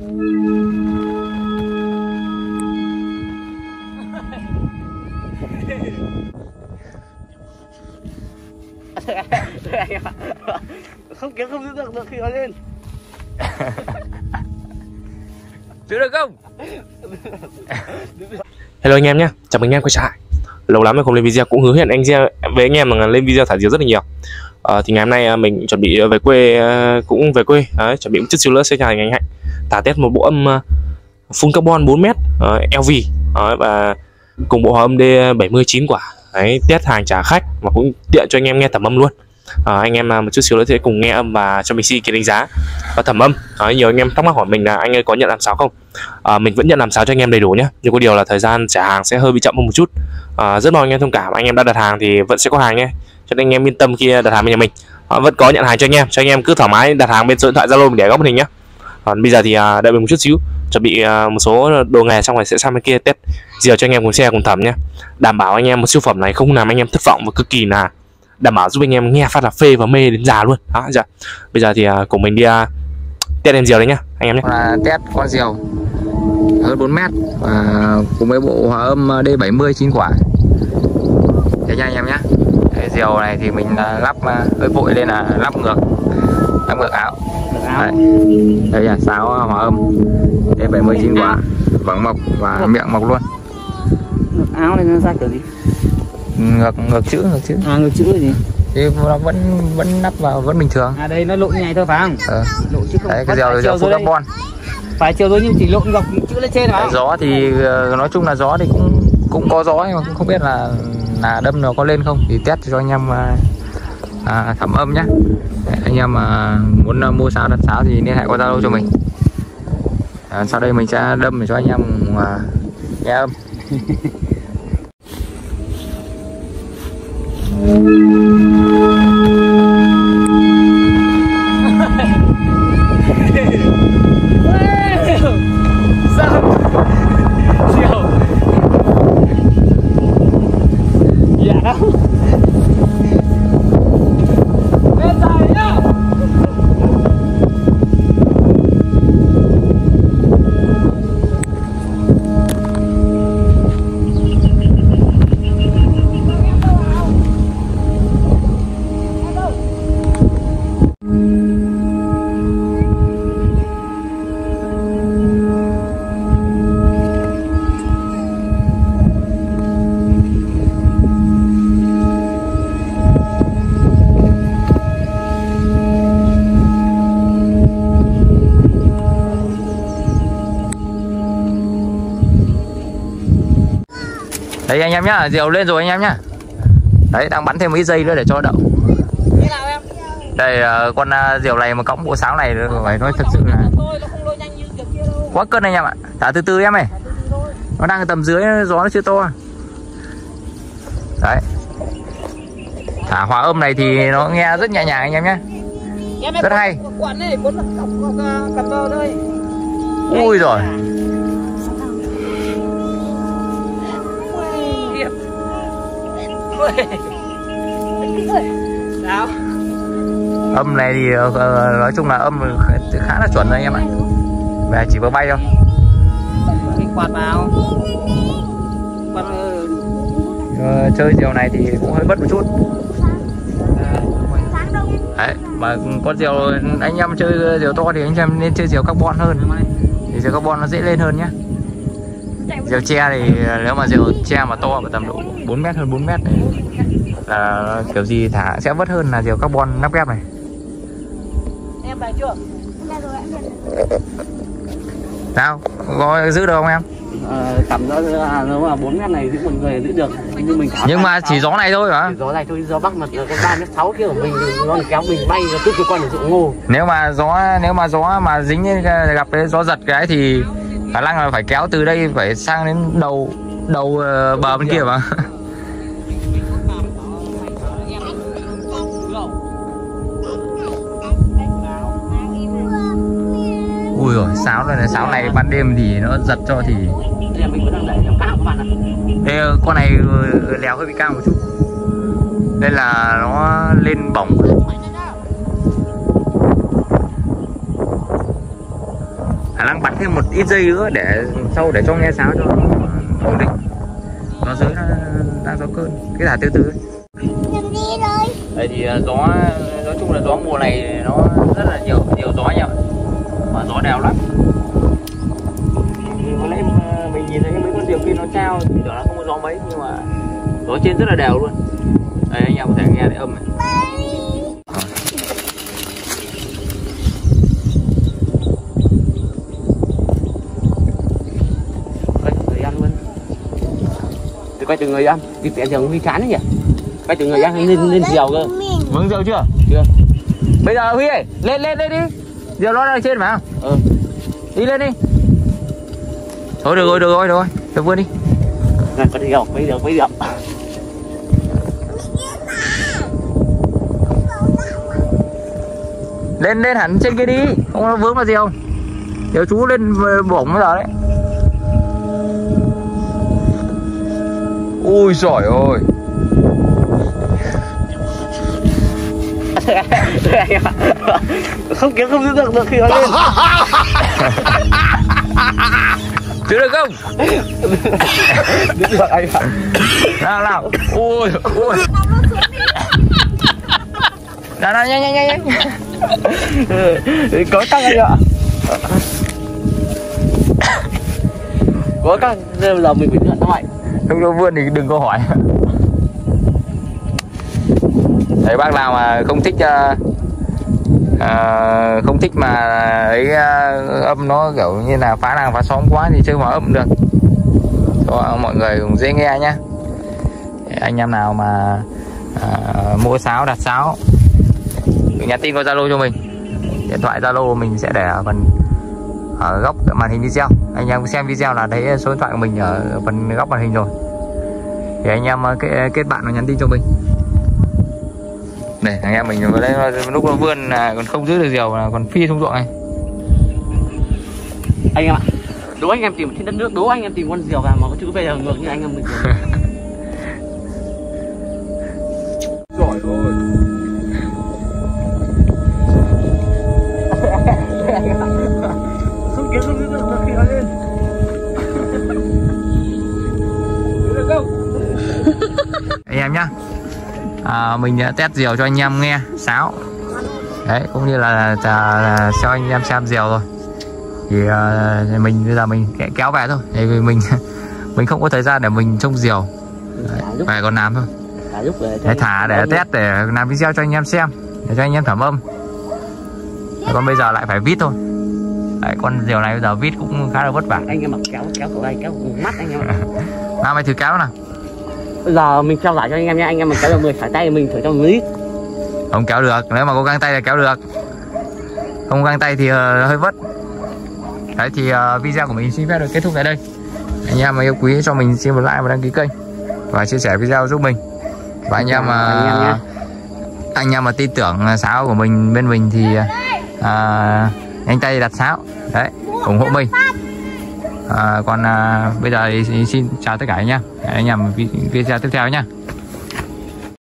Không kéo không giữ được khi nó lên. Giữ được không? Hello anh em nhé, chào mừng anh em quay trở lại. Lâu lắm rồi không lên video, cũng hứa hẹn anh em với anh em là lên video thả diều rất là nhiều. Thì ngày hôm nay mình chuẩn bị về quê, cũng về quê, chuẩn bị một chiếc siêu lỡ xe nhà anh Hạnh thả test một bộ âm full carbon 4m LV và cùng bộ hòa âm D79 quả. Đấy, test hàng trả khách mà cũng tiện cho anh em nghe thẩm âm luôn. Anh em một chút xíu nữa sẽ cùng nghe âm và cho mình xin cái đánh giá và thẩm âm. Nhiều anh em thắc mắc hỏi mình là anh ấy có nhận làm sáo không? Mình vẫn nhận làm sáo cho anh em đầy đủ nhé, nhưng có điều là thời gian trả hàng sẽ hơi bị chậm hơn một chút. Rất mong anh em thông cảm, anh em đã đặt hàng thì vẫn sẽ có hàng nhé, cho nên anh em yên tâm khi đặt hàng bên nhà mình. Vẫn có nhận hàng cho anh em, cứ thoải mái đặt hàng bên số điện thoại Zalo mình để góc màn hình nhé. Còn bây giờ thì đợi mình một chút xíu, chuẩn bị một số đồ nghề xong rồi sẽ sang bên kia test diều cho anh em cùng xe cùng thẩm nhé. Đảm bảo anh em một siêu phẩm này không làm anh em thất vọng và cực kỳ là đảm bảo giúp anh em nghe phát là phê và mê đến già luôn. Đó, dạ. Bây giờ thì cùng mình đi test em diều đấy nhá anh em nhé. Test con diều hơn 4m cùng với bộ hòa âm D79 quả. Thế nha anh em nhé. Diều này thì mình lắp hơi vội nên là lắp ngược áo. Đấy. Đây là sáo hòa âm D79 quả, vẳng mộc và miệng mộc luôn. Ngược áo này nó ra kiểu gì? Ngược chữ. À, ngược chữ gì? Thì nó vẫn nắp vào vẫn bình thường. À đây nó lộn như này thôi phải không? Lộn chứ không. Đấy, cái diều full carbon. Phải chiều rồi nhưng chỉ lộn dọc chữ lên trên phải. Gió thì nói chung là gió thì cũng có gió nhưng mà cũng không biết là đâm nó có lên không thì test cho anh em thẩm âm nhá. Anh em mà muốn mua sáo đặt sáo thì liên hệ qua Zalo cho mình. Sau đây mình sẽ đâm để cho anh em nghe âm. Đấy anh em nhá, diều lên rồi anh em nhá. Đấy, đang bắn thêm mấy giây nữa để cho đậu. Đây con diều này mà cõng bộ sáo này phải nói thật sự là quá cân anh em ạ. Thả từ từ em ơi. Nó đang ở tầm dưới, gió nó chưa to. Đấy. Thả hòa âm này thì nó nghe rất nhẹ nhàng anh em nhá. Rất hay. Ui rồi. Âm này thì nói chung là âm khá là chuẩn rồi anh em ạ. Về chỉ có bay thôi. Cái quạt vào. Chơi diều này thì cũng hơi bất một chút. Đấy, mà con diều anh em chơi diều to thì anh em nên chơi diều carbon hơn. Thì diều carbon nó dễ lên hơn nhá. Diều tre thì nếu mà diều tre mà to vào tầm độ 4m hơn 4m này là kiểu gì thả sẽ vất hơn là diều carbon nắp ghép này. Em bài chưa? Sao? Có giữ được không em? Tầm đó nếu mà 4m này giữ một người giữ được. Nhưng mà chỉ gió này thôi hả? Gió này thôi, gió bắc mà cái 3m6 kia của mình nó kéo mình bay nó cứ con để dụng ngô. Nếu mà gió mà dính gặp cái gió giật cái thì khả năng là phải kéo từ đây phải sang đến đầu bờ bên kia mà. Ui rồi sáo này ban đêm thì nó giật cho thì. Đây con này lèo hơi bị cao một chút. Đây là nó lên bỏng. khả năng bắn thêm một ít giây nữa để sau để cho nghe sáo cho ổn định. Nó dưới nó đang gió cơn, cái là từ từ. Đây thì gió, nói chung là gió mùa này nó rất là nhiều gió nhỉ, mà gió đều lắm. Thì hôm nay mình nhìn thấy mấy con diều kia nó trao thì tưởng là không có gió mấy, nhưng mà gió trên rất là đều luôn. Đây anh em có thể nghe thấy âm này. Quay từ người ăn, vịt tẹn thường huy cán đấy nhỉ? Quay từ người ăn hay lên diều cơ. Vướng diều chưa? Chưa. Bây giờ Huy ơi, lên đi. Diều nó đang trên phải không? Ừ. Đi lên đi. Thôi được rồi. Tôi vươn đi. Này có diều, mấy diều. Lên hẳn trên kia đi, không nó vướng vào diều. Diều chú lên bổng bây giờ đấy. Ui giỏi ơi. Không kiếm không giữ được khi nó lên. Giữ được không? Giữ được anh ạ. Nào. Ui. Nào nhanh. Có căng anh ạ. Có căng nên là mình phải nhận lại. Lúc nó vươn thì đừng có hỏi. Đấy, bác nào mà không thích mà ấy âm nó kiểu như là phá làng phá xóm quá thì chơi hòa âm được. Cho mọi người cũng dễ nghe nhá. Anh em nào mà mua sáo đặt sáo, nhắn tin qua Zalo cho mình. Điện thoại Zalo mình sẽ để ở phần ở góc màn hình video. Anh em xem video là thấy số điện thoại của mình ở phần góc màn hình rồi. Thì anh em kết bạn và nhắn tin cho mình. Này, anh em mình vào đây lúc nó vươn là còn không giữ được diều là còn phi xuống ruộng này. Anh em ạ, đố anh em tìm trên đất nước, đố anh em tìm con diều vào mà có chữ V ngược như anh em mình. Giỏi rồi. Anh em nhá, mình đã test diều cho anh em nghe sáo đấy, cũng như là cho anh em xem diều rồi. Thì mình bây giờ mình kéo về thôi, vì mình không có thời gian để mình trông diều đấy, về còn làm thôi để thả để test để làm video cho anh em xem, để cho anh em thẩm âm. Còn bây giờ lại phải vít thôi. Đấy, con diều này bây giờ vít cũng khá là vất vả. Anh em mặc kéo cổ đây, kéo cổ mắt anh em. Nào mày thử kéo nào. Bây giờ mình kéo lại cho anh em nha, anh em mà kéo được 10 phải tay mình thử cho 10 lít. Không kéo được, nếu mà có găng tay là kéo được. Không găng tay thì hơi vất. Đấy thì video của mình xin phép được kết thúc tại đây. Anh em mà yêu quý cho mình xin một like và đăng ký kênh và chia sẻ video giúp mình. Và anh em mà tin tưởng sáo của mình bên mình thì anh Tây đặt sáo đấy ủng hộ mình. Còn bây giờ thì xin chào tất cả anh em. Hẹn anh em video tiếp theo nhá.